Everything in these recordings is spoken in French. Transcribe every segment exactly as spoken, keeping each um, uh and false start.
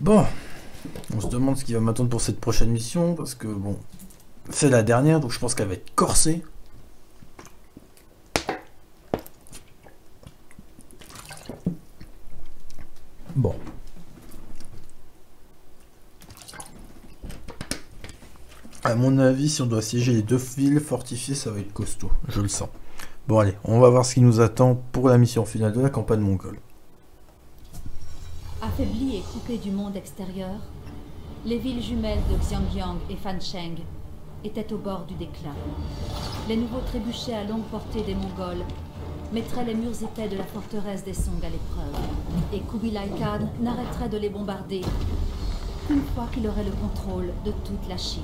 Bon, on se demande ce qui va m'attendre pour cette prochaine mission, parce que bon, c'est la dernière, donc je pense qu'elle va être corsée. Bon. À mon avis, si on doit siéger les deux villes fortifiées, ça va être costaud, je le sens. Bon allez, on va voir ce qui nous attend pour la mission finale de la campagne mongole. Affaiblies et coupées du monde extérieur, les villes jumelles de Xiangyang et Fancheng étaient au bord du déclin. Les nouveaux trébuchets à longue portée des Mongols mettraient les murs épais de la forteresse des Song à l'épreuve, et Kublai Khan n'arrêterait de les bombarder une fois qu'il aurait le contrôle de toute la Chine.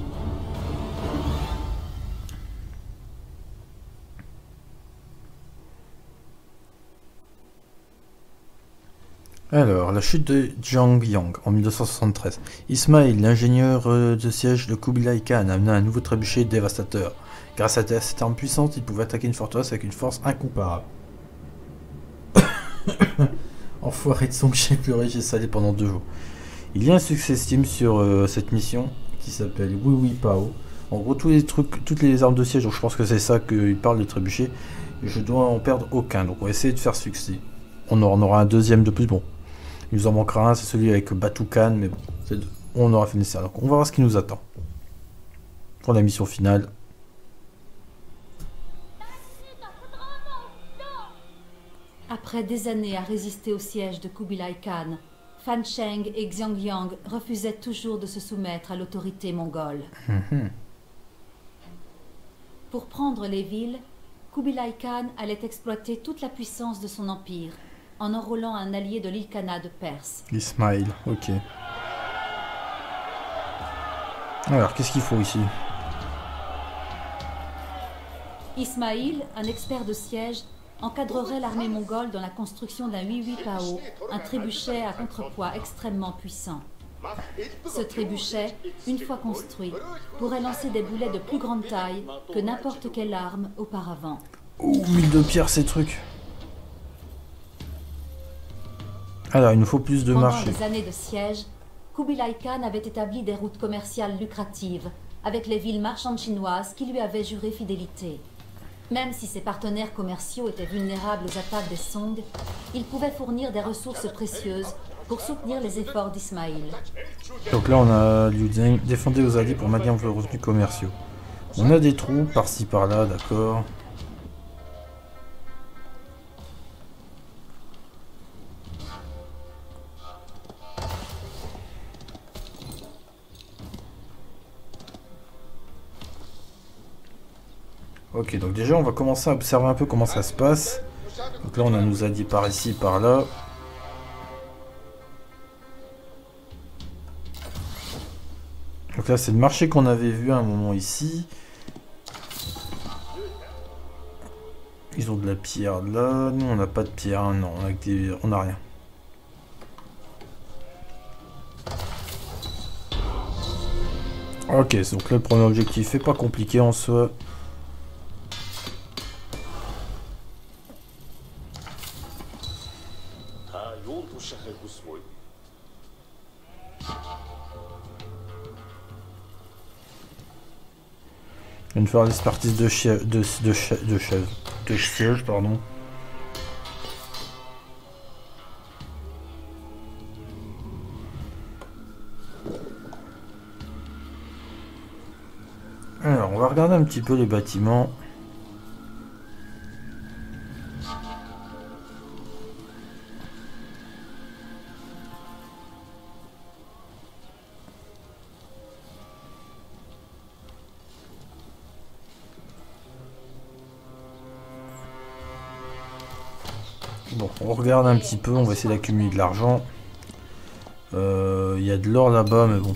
Alors, la chute de Xiangyang en mille deux cent soixante-treize. Ismail, l'ingénieur de siège de Kublai Khan, amena un nouveau trébuchet dévastateur. Grâce à cette arme puissante, il pouvait attaquer une forteresse avec une force incomparable. Enfoiré de son chef, pleuré, j'ai salé pendant deux jours. Il y a un succès Steam sur euh, cette mission qui s'appelle Wuyipao. En gros, tous les trucs, toutes les armes de siège, donc je pense que c'est ça qu'il parle de trébuchet. Je dois en perdre aucun, donc on va essayer de faire succès. On en aura un deuxième de plus, bon. Il nous en manquera un, c'est celui avec Batu Khan, mais bon, on aura fini ça. Donc on va voir ce qui nous attend pour la mission finale. Après des années à résister au siège de Kublai Khan, Fancheng et Xiangyang refusaient toujours de se soumettre à l'autorité mongole. Pour prendre les villes, Kublai Khan allait exploiter toute la puissance de son empire, en enrôlant un allié de l'île Kana de Perse. Ismail, ok. Alors, qu'est-ce qu'il faut ici? Ismail, un expert de siège, encadrerait l'armée mongole dans la construction d'un Huihui Pao, un trébuchet à contrepoids extrêmement puissant. Ce trébuchet, une fois construit, pourrait lancer des boulets de plus grande taille que n'importe quelle arme auparavant. Ouh, mille de pierre ces trucs. Alors, il nous faut plus de marchés. Pendant des années de siège, Kublai Khan avait établi des routes commerciales lucratives avec les villes marchandes chinoises qui lui avaient juré fidélité. Même si ses partenaires commerciaux étaient vulnérables aux attaques des Song, ils pouvaient fournir des ressources précieuses pour soutenir les efforts d'Ismail. Donc là, on a Liu Zheng, défendez aux alliés pour maintenir vos revenus commerciaux. On a des trous par-ci par-là, d'accord. Ok, donc déjà on va commencer à observer un peu comment ça se passe. Donc là on a nos alliés par ici, par là. Donc là c'est le marché qu'on avait vu à un moment ici. Ils ont de la pierre là. Nous on n'a pas de pierre, hein. Non, on a, que des... on a rien. Ok, donc là le premier objectif est pas compliqué en soi. Une fois l'expertise de chèvre, de, de, chèvre, de, chèvre, de siège, pardon. Alors, on va regarder un petit peu les bâtiments. Bon, on regarde un petit peu, on va essayer d'accumuler de l'argent. Il euh, y a de l'or là-bas, mais bon.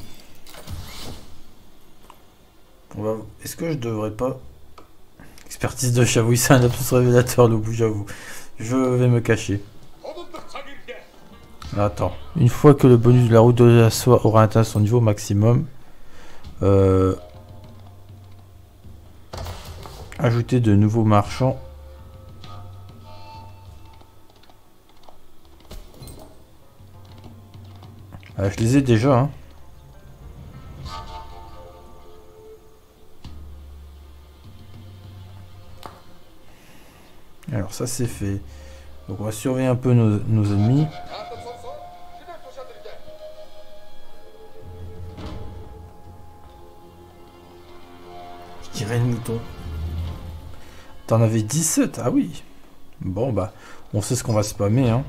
Va... Est-ce que je devrais pas... Expertise de chat, oui, c'est un absence révélateur, le bout, j'avoue. Je vais me cacher. Attends, une fois que le bonus de la route de la soie aura atteint son niveau maximum, euh... ajouter de nouveaux marchands. Euh, je les ai déjà. Hein. Alors ça c'est fait. Donc on va surveiller un peu nos, nos ennemis. Je dirais le mouton. T'en avais dix-sept, ah oui. Bon bah, on sait ce qu'on va spammer. Hein.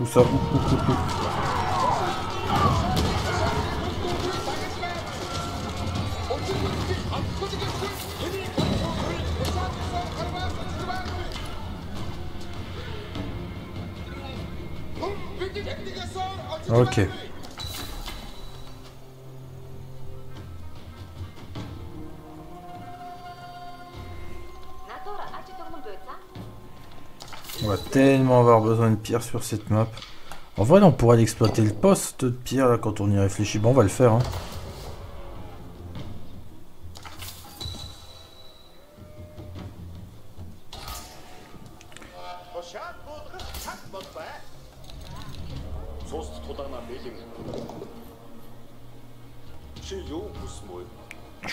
Où ça? Ouh, ouh, ouh, ouh. Ok. On va tellement avoir besoin de pierre sur cette map. En vrai, on pourrait exploiter le poste de pierre là quand on y réfléchit. Bon, on va le faire. Hein.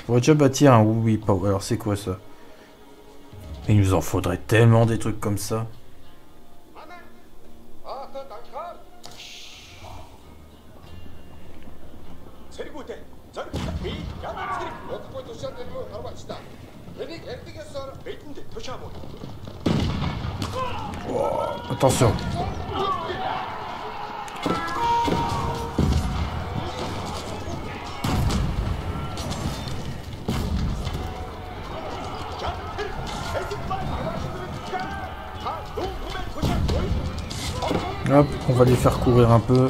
On va déjà bâtir un Wuyipao. Alors c'est quoi ça? Il nous en faudrait tellement des trucs comme ça. Oh, attention. Hop, on va les faire courir un peu.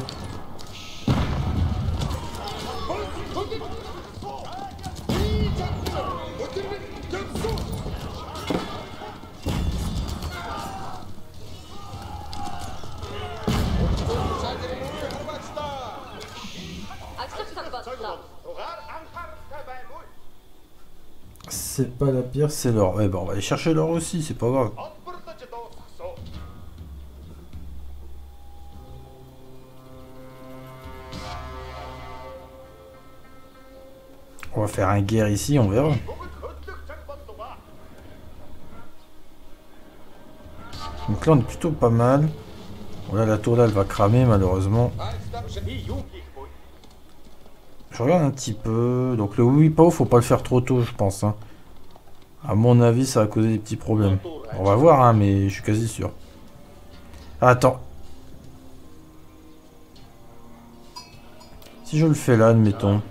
C'est pas la pierre, c'est l'or. Eh ben, on va aller chercher l'or aussi, c'est pas grave. On va faire un guerre ici, on verra. Donc là on est plutôt pas mal. Voilà, la tour là elle va cramer malheureusement. Je regarde un petit peu. Donc le Wuyipao, faut pas le faire trop tôt je pense. Hein. À mon avis ça va causer des petits problèmes. On va voir hein, mais je suis quasi sûr. Attends. Si je le fais là, admettons.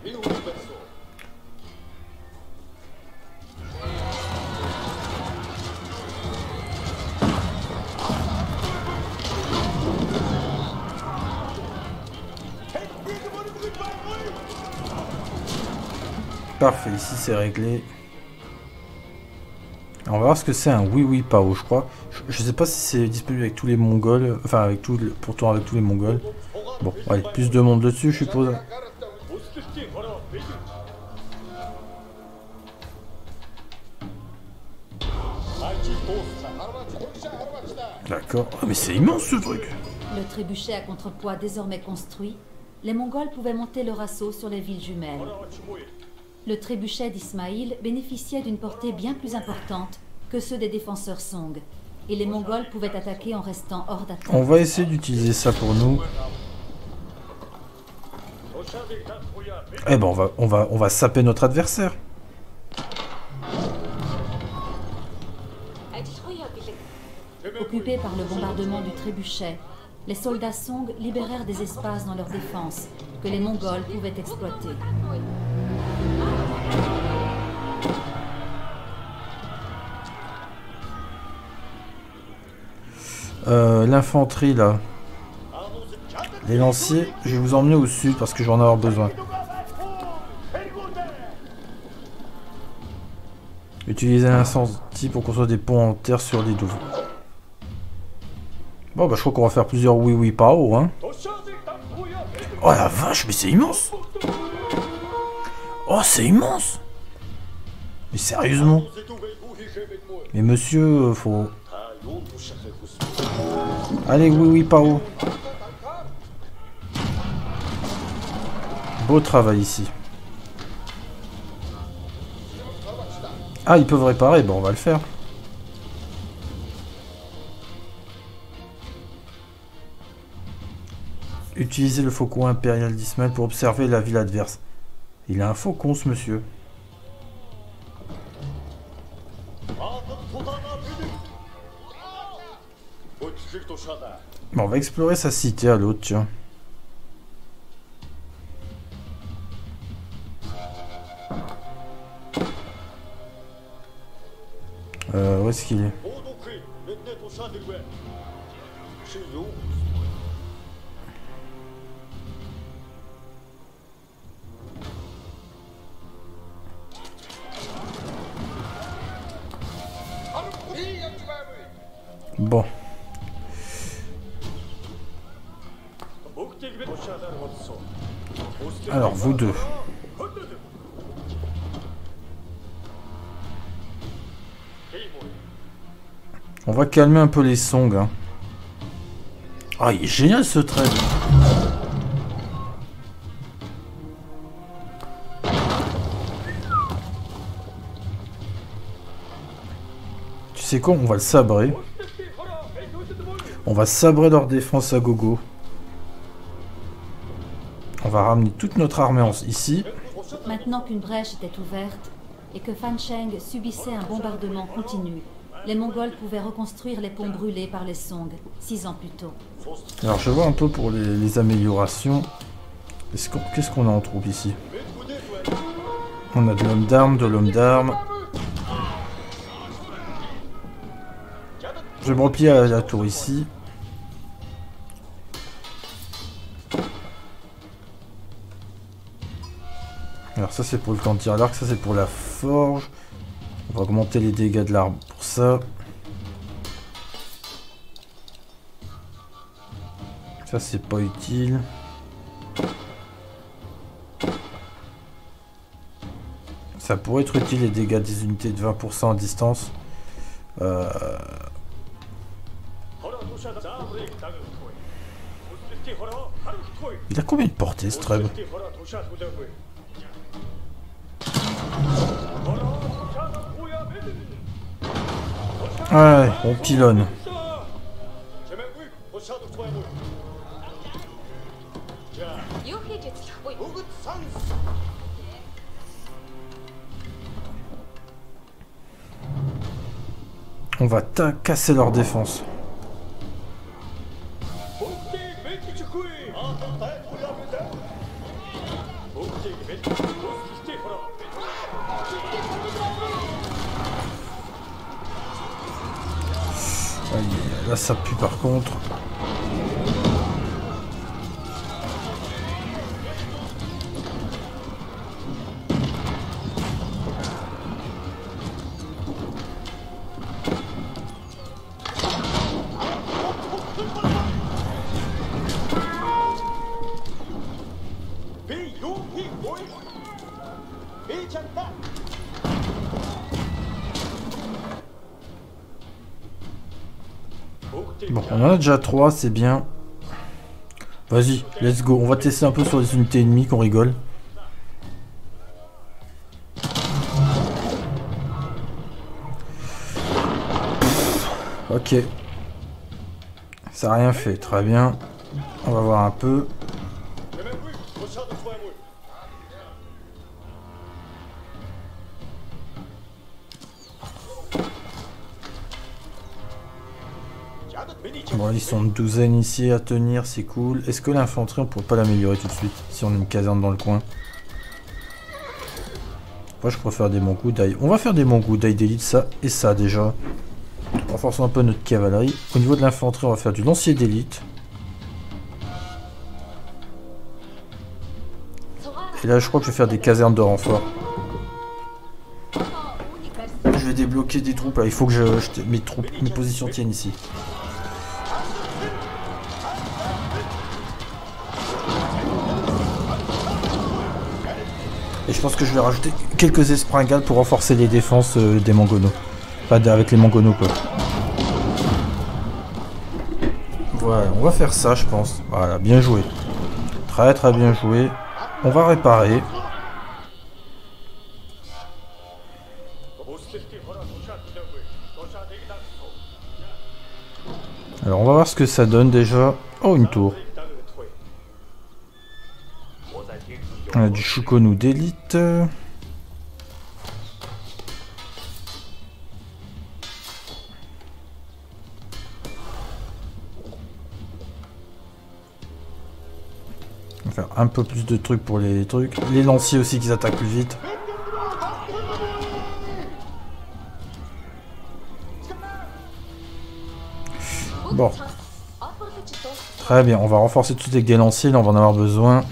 Parfait, ici c'est réglé. On va voir ce que c'est un Wuyipao, je crois. Je, je sais pas si c'est disponible avec tous les Mongols, enfin avec tout, pourtant avec tous les Mongols. Bon, allez, plus de monde dessus, je suppose. D'accord. Oh, mais c'est immense ce truc. Le trébuchet à contrepoids désormais construit, les Mongols pouvaient monter leur assaut sur les villes jumelles. Le trébuchet d'Ismail bénéficiait d'une portée bien plus importante que ceux des défenseurs Song, et les Mongols pouvaient attaquer en restant hors d'attaque. On va essayer d'utiliser ça pour nous. Eh ben on va, on va, on va saper notre adversaire. Occupés par le bombardement du trébuchet, les soldats Song libérèrent des espaces dans leur défense que les Mongols pouvaient exploiter. Euh, l'infanterie là, les lanciers, je vais vous emmener au sud parce que je vais en avoir besoin. Utilisez l'incendie pour construire des ponts en terre sur les douves. Bon bah je crois qu'on va faire plusieurs Wuyipao hein. Oh la vache mais c'est immense. Oh c'est immense. Mais sérieusement. Mais monsieur faut... Allez, Wuyipao. Beau travail ici. Ah, ils peuvent réparer. Bon, on va le faire. Utilisez le faucon impérial d'Ismail pour observer la ville adverse. Il a un faucon, ce monsieur. Bon, on va explorer sa cité à l'autre, tiens. Euh, où est-ce qu'il est, bon. Alors, vous deux. On va calmer un peu les songs. Hein. Ah, il est génial ce trait. Tu sais quoi, on va le sabrer. On va sabrer leur défense à gogo. On va ramener toute notre armée en... ici. Maintenant qu'une brèche était ouverte et que Fancheng subissait un bombardement continu, les Mongols pouvaient reconstruire les ponts brûlés par les Song, six ans plus tôt. Alors je vois un peu pour les, les améliorations. Qu'est-ce qu'on qu'est-ce qu'on a en troupe ici? On a de l'homme d'armes, de l'homme d'armes. Je vais me replier à la tour ici. Alors ça c'est pour le camp de tir à l'arc, ça c'est pour la forge. On va augmenter les dégâts de l'arme pour ça. Ça c'est pas utile. Ça pourrait être utile les dégâts des unités de vingt pour cent à distance. Euh... Il a combien de portée ce treb? Ouais, on pilonne. On va casser leur défense. Là ça pue par contre. Bon, on en a déjà trois, c'est bien. Vas-y, let's go. On va tester un peu sur les unités ennemies qu'on rigole. Ok. Ça n'a rien fait, très bien. On va voir un peu. Bon, ils sont une douzaine ici à tenir, c'est cool. Est-ce que l'infanterie, on pourrait pas l'améliorer tout de suite si on a une caserne dans le coin? Moi, je préfère des mongoudaïs. On va faire des mongoudaïs d'élite, ça et ça déjà. Renforçons un peu notre cavalerie. Au niveau de l'infanterie, on va faire du lancier d'élite. Et là, je crois que je vais faire des casernes de renfort. Je vais débloquer des troupes. Là, il faut que je, je, mes troupes, mes positions tiennent ici. Et je pense que je vais rajouter quelques espringales pour renforcer les défenses des Mongonos. Enfin, avec les Mongonos, quoi. Voilà, on va faire ça, je pense. Voilà, bien joué. Très très bien joué. On va réparer. Alors, on va voir ce que ça donne déjà. Oh, une tour. On a du Shukonu d'élite. On va faire un peu plus de trucs pour les trucs. Les lanciers aussi qui attaquent plus vite. Bon. Très bien, on va renforcer tout avec des lanciers, là on va en avoir besoin.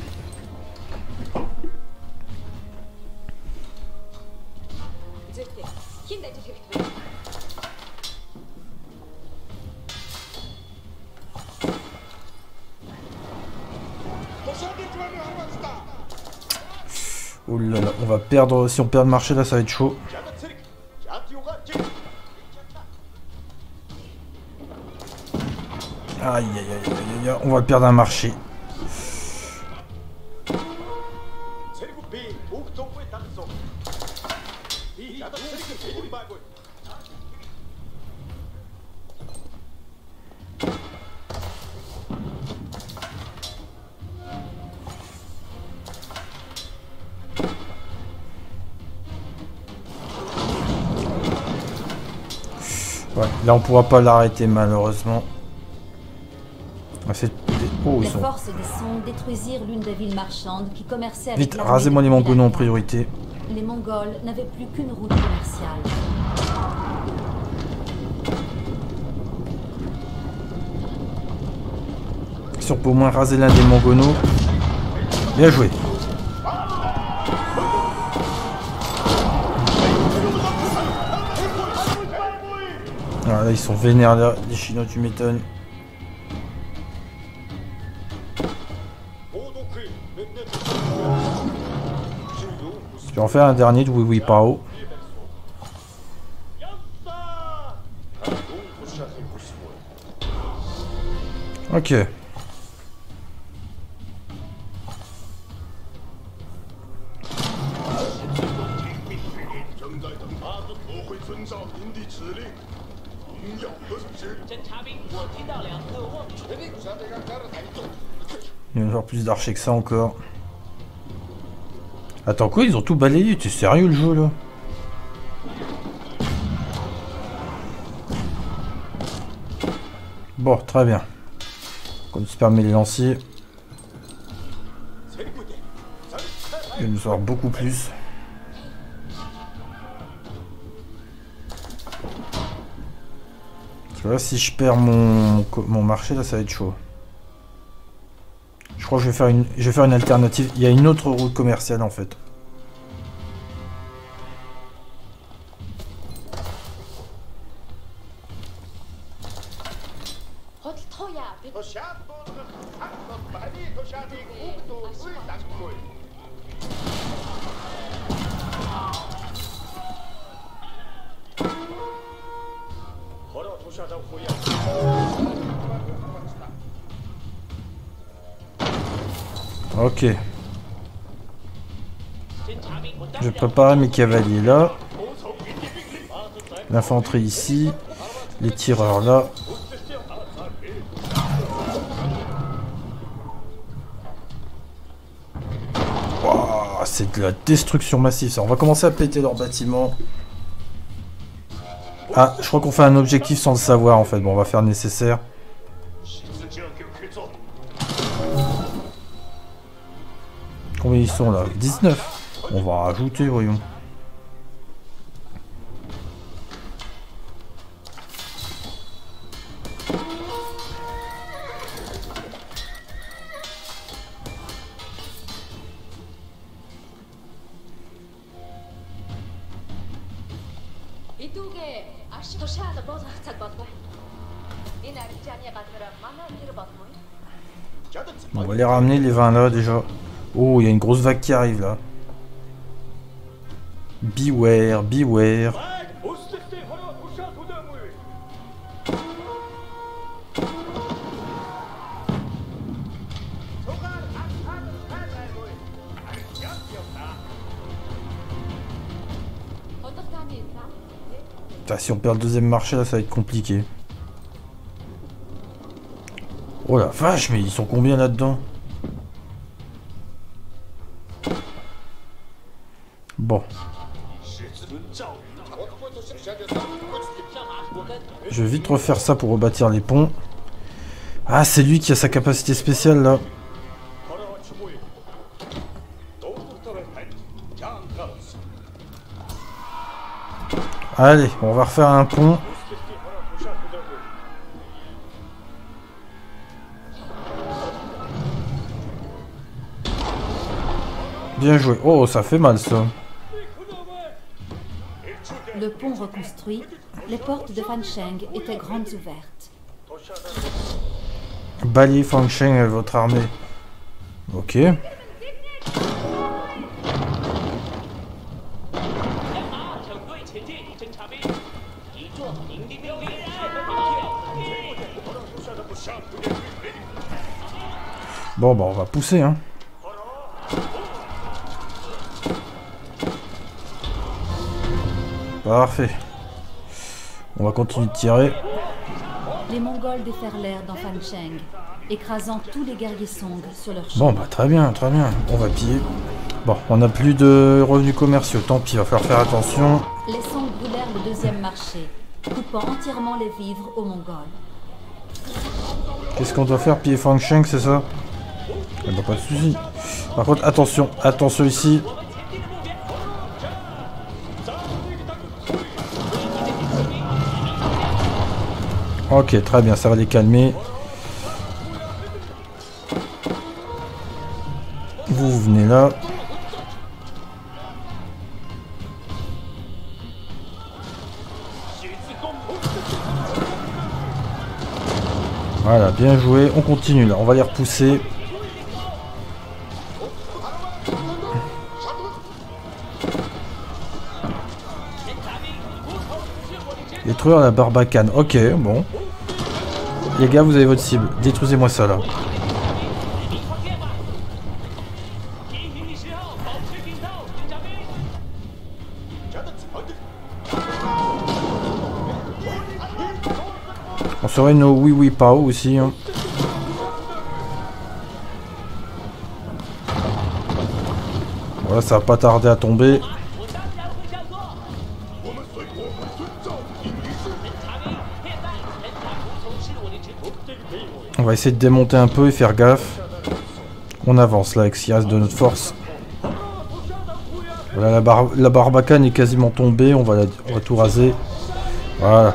Oh là là, on va perdre, si on perd le marché là ça va être chaud. Aïe, aïe, aïe, aïe, aïe, on va perdre un marché. Ouais, là on pourra pas l'arrêter malheureusement. Oh, les sont... forces des Song détruisirent l'une des villes marchandes qui commerçaient avec... Vite, rasez-moi les Mongolais en priorité. Les Mongols n'avaient plus qu'une route commerciale. Si on peut au moins raser l'un des Mongols. Bien joué. Ah, là, ils sont vénères là, les Chinois, tu m'étonnes. Je vais en faire un dernier de Huihui Pao. Ok. Il y a encore plus d'archers que ça encore. Attends quoi, ils ont tout balayé, t'es sérieux le jeu là? Bon, très bien. Comme se permet les lanciers. Il va nous avoir beaucoup plus. Parce que là si je perds mon, mon marché là ça va être chaud. Je crois que je vais faire une, je vais faire une alternative. Il y a une autre route commerciale en fait. Ok. Je prépare mes cavaliers là. L'infanterie ici. Les tireurs là. Wow, c'est de la destruction massive ça. On va commencer à péter leurs bâtiments. Ah, je crois qu'on fait un objectif sans le savoir en fait. Bon, on va faire nécessaire. Combien ils sont là? dix-neuf. On va rajouter, voyons. On va les ramener les vingt là déjà. Oh, il y a une grosse vague qui arrive là. Beware, beware. Putain, si on perd le deuxième marché, là, ça va être compliqué. Oh la vache, mais ils sont combien là-dedans? Bon. Je vais vite refaire ça pour rebâtir les ponts. Ah, c'est lui qui a sa capacité spéciale, là. Allez, on va refaire un pont. Bien joué. Oh, ça fait mal, ça. Le pont reconstruit, les portes de Fancheng étaient grandes ouvertes. Balayez Fancheng avec votre armée. Ok. Bon, bah on va pousser, hein. Parfait. On va continuer de tirer. Les Mongols déferlèrent dans Fancheng, écrasant tous les guerriers Song sur leur chemin. Bon, bah très bien, très bien. On va piller. Bon, on n'a plus de revenus commerciaux. Tant pis, il va falloir faire attention. Les Song brûlèrent le deuxième marché, coupant entièrement les vivres aux Mongols. Qu'est-ce qu'on doit faire? Piller Fancheng, c'est ça? Eh ben, pas de soucis. Par contre, attention, attention ici. Ok, très bien, ça va les calmer. Vous, vous venez là. Voilà, bien joué. On continue là, on va les repousser. Détruire la barbacane. Ok, bon. Les gars, vous avez votre cible. Détruisez-moi ça, là. On serait nos Huihui Pao aussi, hein. Voilà, ça va pas tarder à tomber. On va essayer de démonter un peu et faire gaffe. On avance là avec ce qui reste de notre force. Voilà, la, bar la barbacane est quasiment tombée. On va, la on va tout raser. Voilà.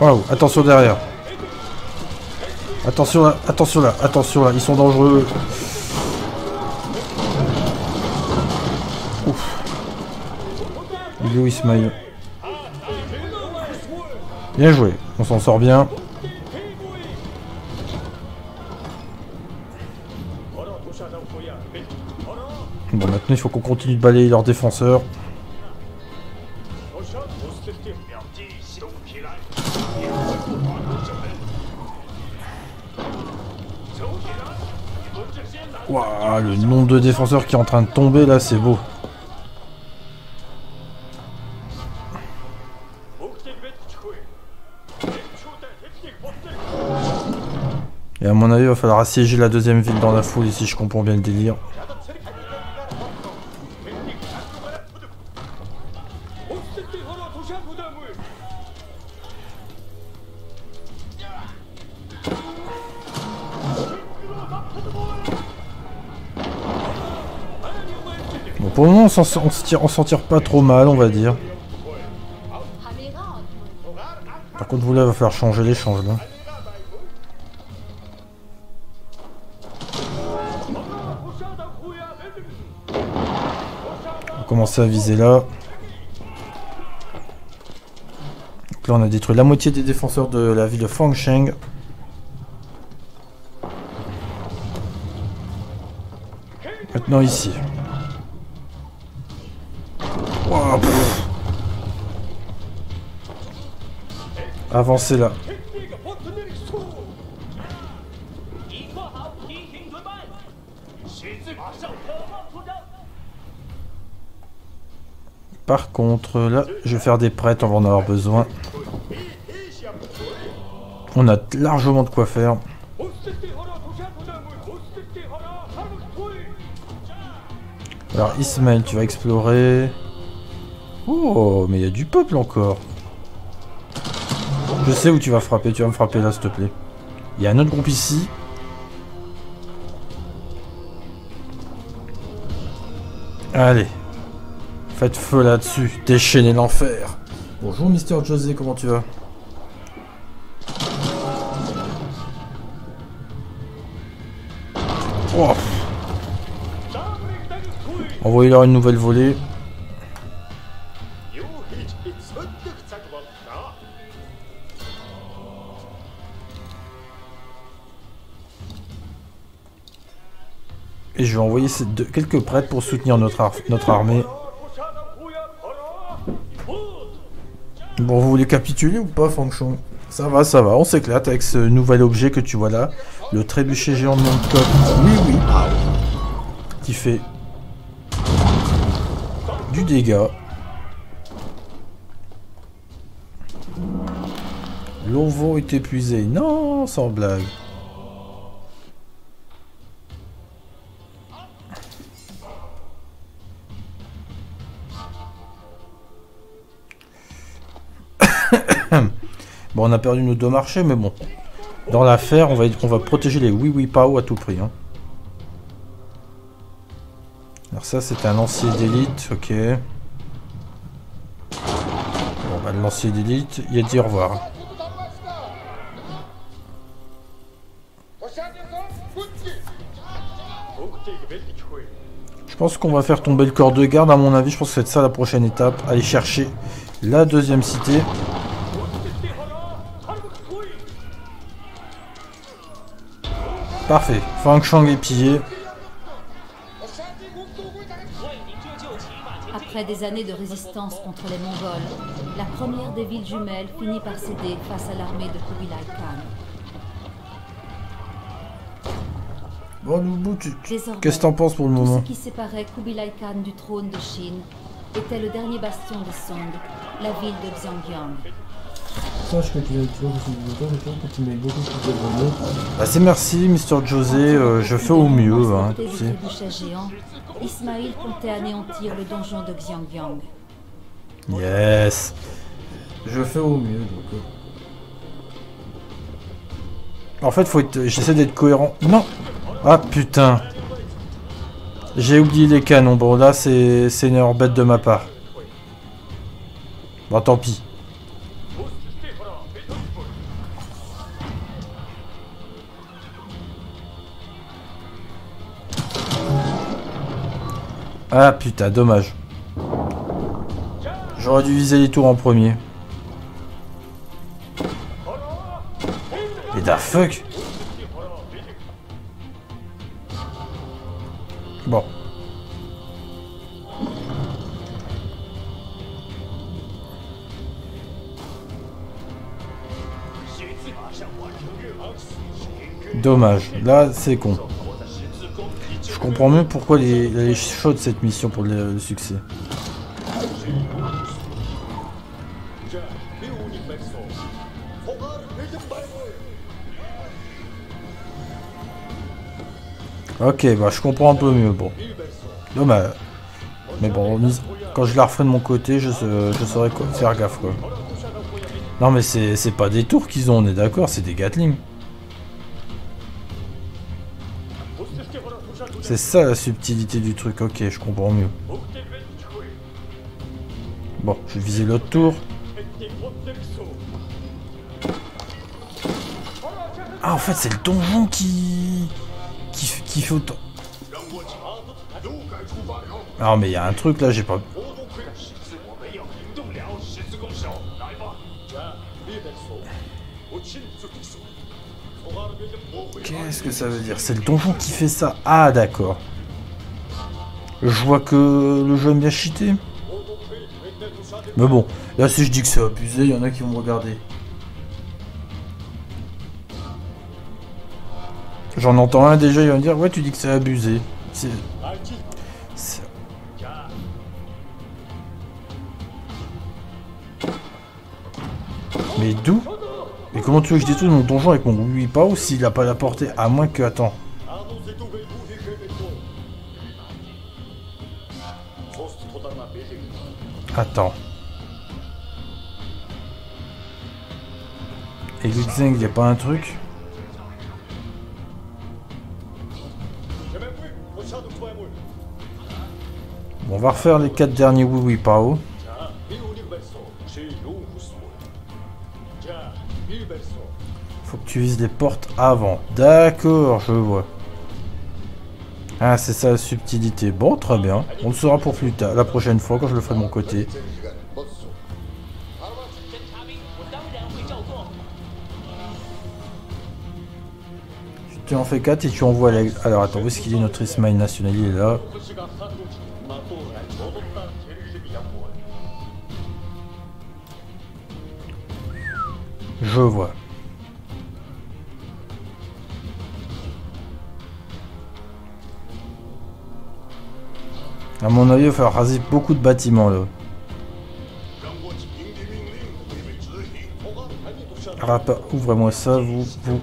Waouh, attention derrière. Attention là, attention là, attention là. Ils sont dangereux. Il est où Ismail? Bien joué, on s'en sort bien. Bon, maintenant il faut qu'on continue de balayer leurs défenseurs. Waouh, le nombre de défenseurs qui est en train de tomber là, c'est beau. Et à mon avis, il va falloir assiéger la deuxième ville dans la foule, si je comprends bien le délire. Bon, pour le moment, on s'en tire pas trop mal, on va dire. Par contre, vous là, il va falloir changer l'échange, là. Commencer à viser là. Donc là on a détruit la moitié des défenseurs de la ville de Fancheng. Maintenant ici. Wow, avancez là. Par contre, là, je vais faire des prêtres, on va en avoir besoin. On a largement de quoi faire. Alors Ismail, tu vas explorer. Oh, mais il y a du peuple encore. Je sais où tu vas frapper, tu vas me frapper là, s'il te plaît. Il y a un autre groupe ici. Allez. Faites feu là-dessus, déchaînez l'enfer. Bonjour Mister José, comment tu vas? Oh. Envoyez-leur une nouvelle volée. Et je vais envoyer ces deux, quelques prêtres pour soutenir notre, ar notre armée. Bon, vous voulez capituler ou pas, Fancheng? Ça va, ça va, on s'éclate avec ce nouvel objet que tu vois là. Le trébuchet géant de Mongkok. Oui, oui. Qui fait du dégât. L'onvo est épuisé. Non, sans blague. Bon, on a perdu nos deux marchés, mais bon. Dans l'affaire, on va, on va protéger les Wuyipao à tout prix. Hein. Alors ça, c'est un lancier d'élite, ok. Bon, bah, le lancier d'élite, il a dit au revoir. Je pense qu'on va faire tomber le corps de garde, à mon avis. Je pense que c'est ça la prochaine étape. Aller chercher la deuxième cité. Parfait. Fancheng est pillé. Après des années de résistance contre les Mongols, la première des villes jumelles finit par céder face à l'armée de Kublai Khan. Bon, Loubou, tu... qu'est-ce que t'en penses pour le moment? Ce qui séparait Kublai Khan du trône de Chine était le dernier bastion des Song, la ville de Xiangyang. Sache que tu as toujours que tu mets beaucoup plus de bonheur. Bah c'est merci, Mister José, euh, je fais au mieux, hein, tu sais. Ismail comptait anéantir le donjon de Xiangyang. Yes. Je fais au mieux, donc. En fait, faut être... j'essaie d'être cohérent. Non. Ah putain. J'ai oublié les canons. Bon là, c'est une erreur bête de ma part. Bon, tant pis. Ah putain, dommage. J'aurais dû viser les tours en premier. Et da fuck. Bon. Dommage, là c'est con. Je comprends mieux pourquoi elle est chaude cette mission pour le, le succès. Ok, bah je comprends un peu mieux. Bon, non, mais, mais bon, quand je la referai de mon côté, je, je saurai quoi, faire gaffe quoi. Non, mais c'est pas des tours qu'ils ont, on est d'accord, c'est des Gatling. C'est ça la subtilité du truc, ok, je comprends mieux. Bon, je vais viser l'autre tour. Ah, en fait, c'est le donjon qui... qui, qui fait autant... Ah, mais il y a un truc, là, j'ai pas... Qu'est-ce que ça veut dire? C'est le donjon qui fait ça. Ah d'accord. Je vois que le jeu aime bien cheater. Mais bon, là si je dis que c'est abusé, il y en a qui vont me regarder. J'en entends un déjà, il va me dire ouais tu dis que c'est abusé. C'est... C'est... Mais d'où? Mais comment tu veux que je détruise mon donjon avec mon Wuyipao s'il n'a pas la portée? À moins que... Attends. Attends. Et Liu Zheng, il n'y a pas un truc? Bon, on va refaire les quatre derniers Wuyipao. Faut que tu vises les portes avant. D'accord, je vois. Ah, c'est ça la subtilité. Bon, très bien. On le saura pour plus tard, la prochaine fois, quand je le ferai de mon côté. Tu te en fais quatre et tu envoies l'aigle. Alors, attends, où est-ce qu'il est notre Ismail national? Il est là. Je vois. À mon avis, il va falloir raser beaucoup de bâtiments là. Ouvrez-moi ça, vous, vous.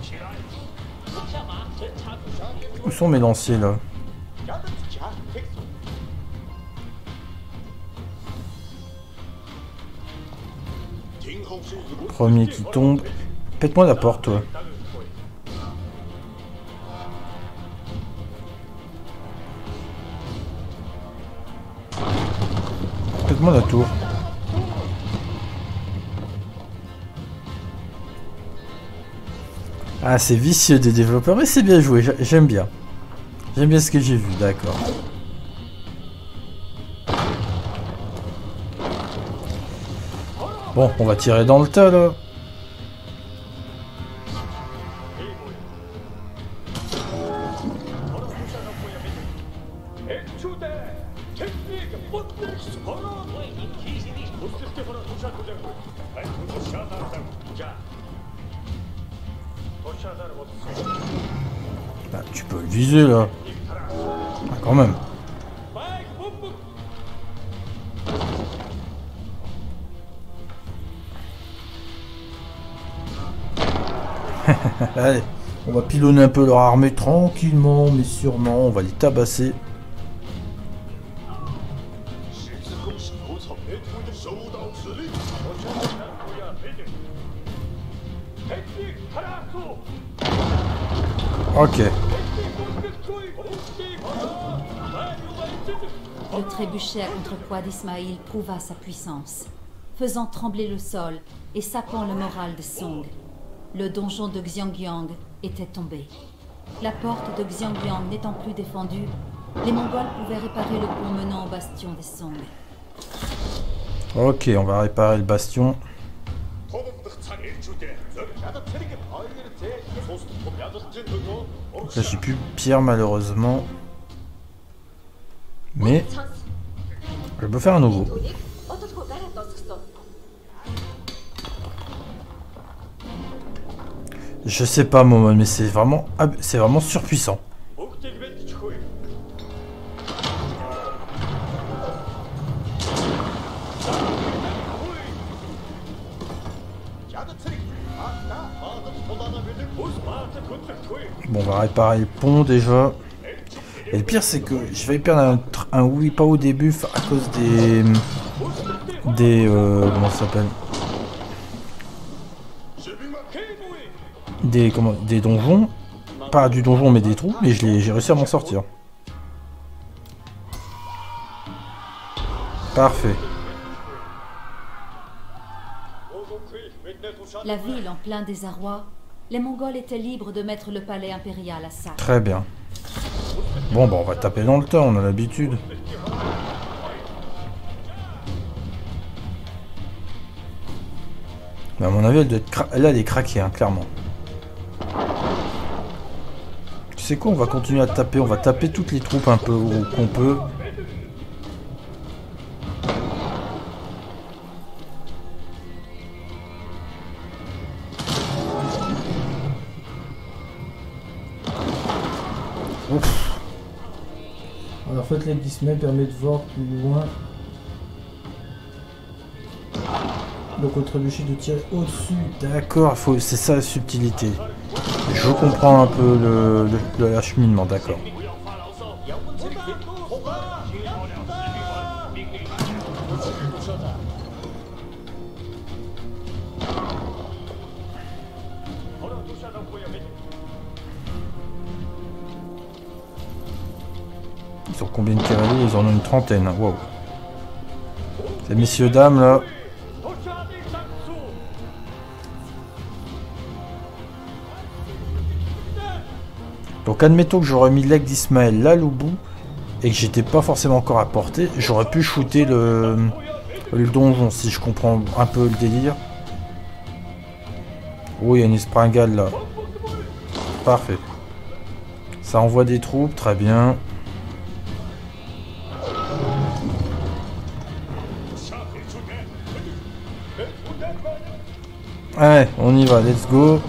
Où sont mes lanciers là? Premier qui tombe. Pète-moi la porte, toi. Pète-moi la tour. Ah, c'est vicieux des développeurs, mais c'est bien joué, j'aime bien. J'aime bien ce que j'ai vu, d'accord. Bon, on va tirer dans le tas, là. Bah, tu peux le viser, là. Ah, quand même. Allez, on va pilonner un peu leur armée tranquillement, mais sûrement, on va les tabasser. Ok. Le trébuchet à contrepoids d'Ismail prouva sa puissance, faisant trembler le sol et sapant le moral de Song. Le donjon de Xiangyang était tombé. La porte de Xiangyang n'étant plus défendue, les Mongols pouvaient réparer le pont menant au bastion des Song. Ok, on va réparer le bastion. Là, j'ai plus de pierre malheureusement. Mais je peux faire un nouveau. Je sais pas, Momon, mais c'est vraiment, c'est vraiment surpuissant. Bon, on va réparer le pont déjà. Et le pire, c'est que je vais perdre un, un Wuyipao au début à cause des... Des... Euh, comment ça s'appelle ? Des, comment, des donjons, pas du donjon mais des trous, mais j'ai réussi à m'en sortir. Parfait. La ville en plein désarroi, les Mongols étaient libres de mettre le palais impérial à sac. Très bien. Bon, bah on va taper dans le tas, on a l'habitude. Mais à mon avis, elle doit être cra... là, elle est craquée, hein, clairement. C'est quoi, on va continuer à taper, on va taper toutes les troupes un peu qu'on peut. Ouf. Alors, en fait, les displays permettent de voir plus loin le contre-bûcher de tirer au-dessus. D'accord, c'est ça la subtilité. Je comprends un peu le, le, le acheminement, d'accord. Ils ont combien de cavaliers? Ils en ont une trentaine. Wow. Ces messieurs, dames, là. Donc, admettons que j'aurais mis l'aigle d'Ismaël là, au bout, et que j'étais pas forcément encore à portée. J'aurais pu shooter le, le donjon, si je comprends un peu le délire. Oh, il y a une espringale là. Parfait. Ça envoie des troupes, très bien. Allez, on y va, let's go.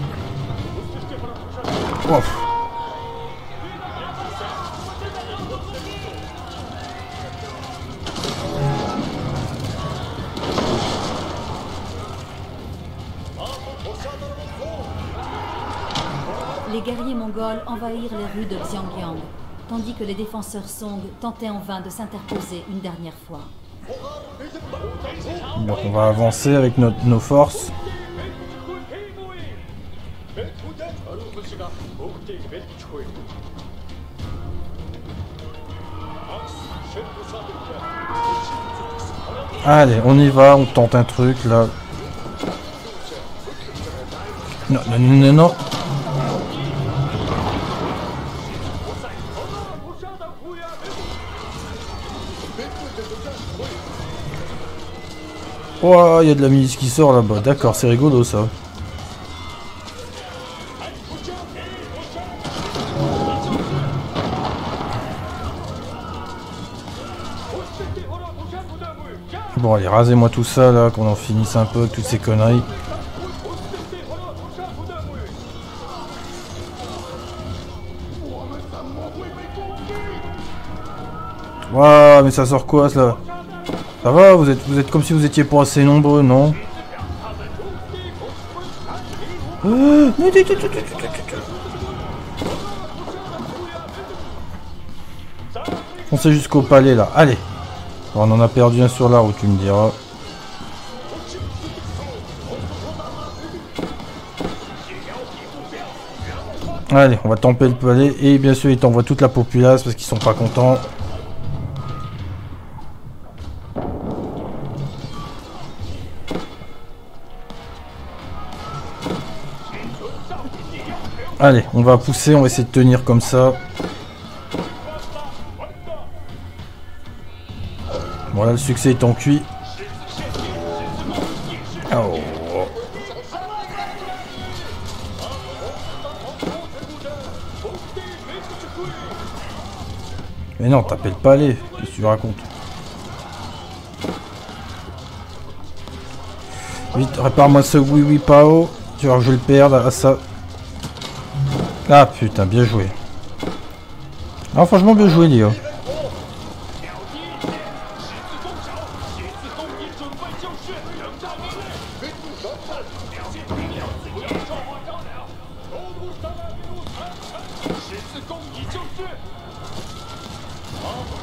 Ouf. Les guerriers mongols envahirent les rues de Xiangyang, tandis que les défenseurs Song tentaient en vain de s'interposer une dernière fois. Donc on va avancer avec notre, nos forces. Allez, on y va, on tente un truc là. Non, non, non, non. Oh, il y a de la milice qui sort là-bas. D'accord, c'est rigolo ça. Bon, allez, rasez-moi tout ça là, qu'on en finisse un peu avec toutes ces conneries. Waouh, mais ça sort quoi ça? Ça va, vous êtes, vous êtes comme si vous étiez pas assez nombreux, non? On sait jusqu'au palais là, allez. On en a perdu un sur la route, tu me diras. Allez, on va temper le palais. Et bien sûr, ils t'envoient toute la populace parce qu'ils sont pas contents. Allez, on va pousser, on va essayer de tenir comme ça. Voilà, le succès étant cuit. Oh. Mais non, t'appelles pas les. Qu'est-ce que tu racontes? Vite, répare-moi ce Huihui Pao. Tu vois que je le perde à ça. Ah putain, bien joué. Ah franchement bien joué, Léo.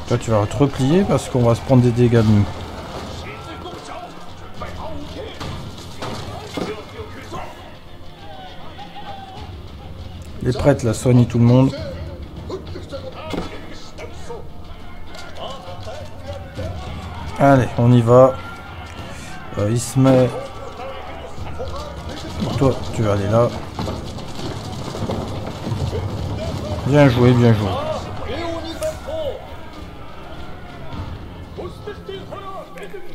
Toi tu vas te replier parce qu'on va se prendre des dégâts de nous. Les prêtres la soignent tout le monde. Allez, on y va. Euh, il se met. Toi, tu vas aller là. Bien joué, bien joué.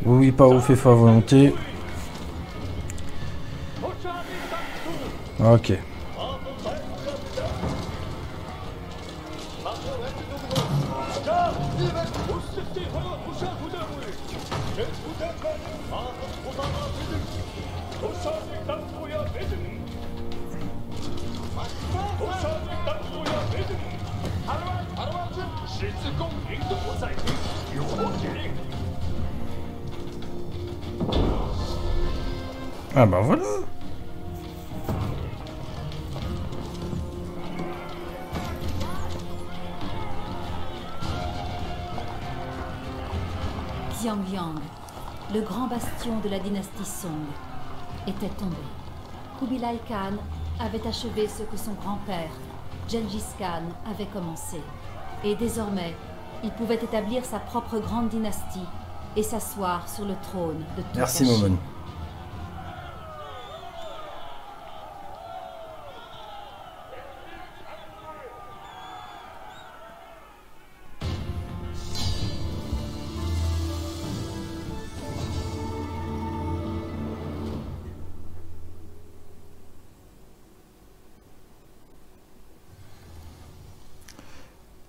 Oui, Pao fait fa volonté. Ok. Ah bah voilà. Xiangyang, le grand bastion de la dynastie Song, était tombé. Kublai Khan avait achevé ce que son grand-père, Genghis Khan, avait commencé. Et désormais, il pouvait établir sa propre grande dynastie et s'asseoir sur le trône de toute la Chine. Merci Momon.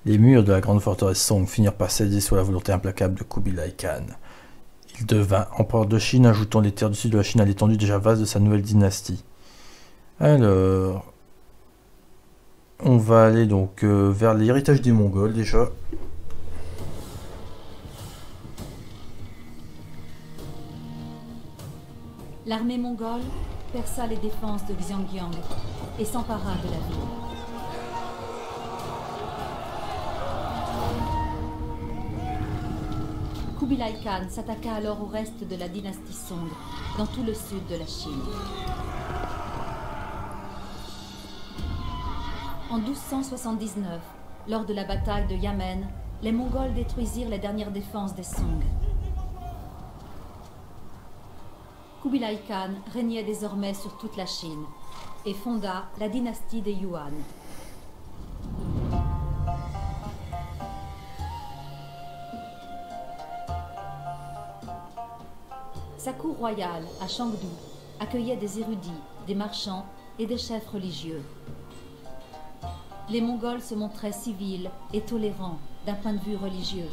Les murs de la grande forteresse Song finirent par céder sous la volonté implacable de Kublai Khan. Il devint empereur de Chine, ajoutant les terres du sud de la Chine à l'étendue déjà vaste de sa nouvelle dynastie. Alors, on va aller donc euh, vers l'héritage des Mongols déjà. L'armée mongole perça les défenses de Xiangyang et s'empara de la ville. Kublai Khan s'attaqua alors au reste de la dynastie Song, dans tout le sud de la Chine. En mille deux cent soixante-dix-neuf, lors de la bataille de Yamen, les Mongols détruisirent les dernières défenses des Song. Kublai Khan régnait désormais sur toute la Chine et fonda la dynastie des Yuan. Sa cour royale, à Shangdu, accueillait des érudits, des marchands et des chefs religieux. Les Mongols se montraient civils et tolérants d'un point de vue religieux.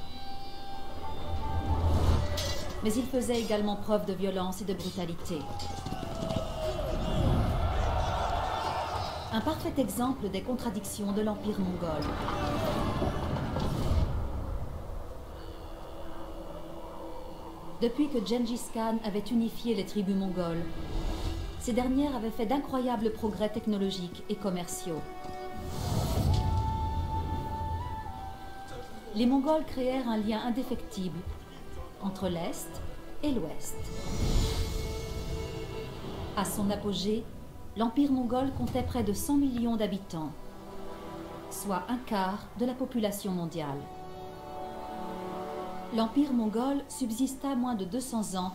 Mais ils faisaient également preuve de violence et de brutalité. Un parfait exemple des contradictions de l'Empire mongol. Depuis que Genghis Khan avait unifié les tribus mongoles, ces dernières avaient fait d'incroyables progrès technologiques et commerciaux. Les Mongols créèrent un lien indéfectible entre l'Est et l'Ouest. À son apogée, l'Empire mongol comptait près de cent millions d'habitants, soit un quart de la population mondiale. L'Empire mongol subsista moins de deux cents ans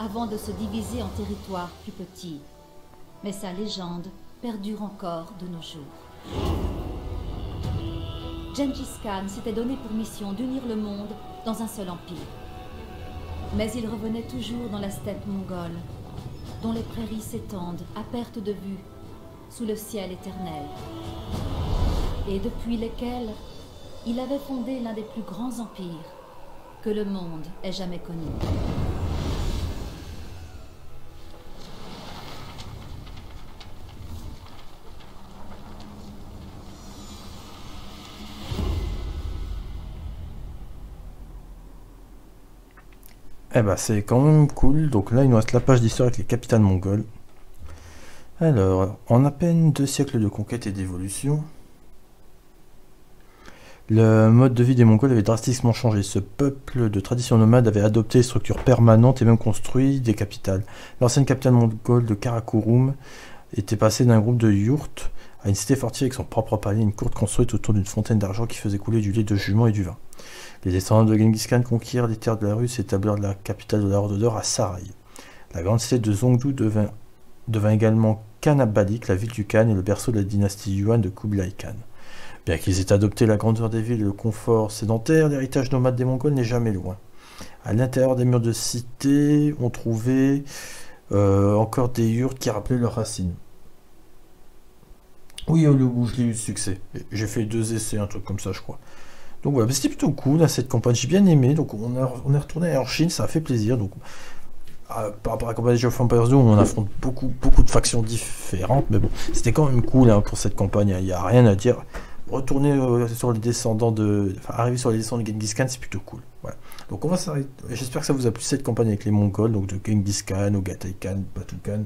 avant de se diviser en territoires plus petits. Mais sa légende perdure encore de nos jours. Genghis Khan s'était donné pour mission d'unir le monde dans un seul empire. Mais il revenait toujours dans la steppe mongole, dont les prairies s'étendent à perte de vue sous le ciel éternel, et depuis lesquelles il avait fondé l'un des plus grands empires que le monde ait jamais connu. Eh ben c'est quand même cool. Donc là il nous reste la page d'histoire avec les capitales mongoles. Alors, en à peine deux siècles de conquête et d'évolution, le mode de vie des Mongols avait drastiquement changé. Ce peuple de tradition nomade avait adopté des structures permanentes et même construit des capitales. L'ancienne capitale mongole de Karakorum était passée d'un groupe de yourtes à une cité fortifiée avec son propre palais et une courte construite autour d'une fontaine d'argent qui faisait couler du lait de jument et du vin. Les descendants de Genghis Khan conquirent les terres de la Russe et établirent la capitale de la Horde d'Or à Sarai. La grande cité de Zhongdu devint, devint également Kanabalik, la ville du Khan et le berceau de la dynastie Yuan de Kublai Khan. Bien qu'ils aient adopté la grandeur des villes et le confort sédentaire, l'héritage nomade des Mongols n'est jamais loin. À l'intérieur des murs de cité, on trouvait euh, encore des yurts qui rappelaient leurs racines. Oui, le bout, je l'ai eu de succès. J'ai fait deux essais, un truc comme ça, je crois. Donc voilà, c'était plutôt cool, hein, cette campagne. J'ai bien aimé. Donc on, a, on est retourné en Chine, ça a fait plaisir. Donc, à, par rapport à la campagne de Age of Empires deux, on affronte beaucoup, beaucoup de factions différentes. Mais bon, c'était quand même cool hein, pour cette campagne. Il n'y a rien à dire. retourner euh, sur les descendants de... Enfin, arriver sur les descendants de Genghis Khan, c'est plutôt cool. Voilà. Donc on va s'arrêter. J'espère que ça vous a plu cette campagne avec les Mongols, donc de Genghis Khan, Ogatai Khan, Batu Khan.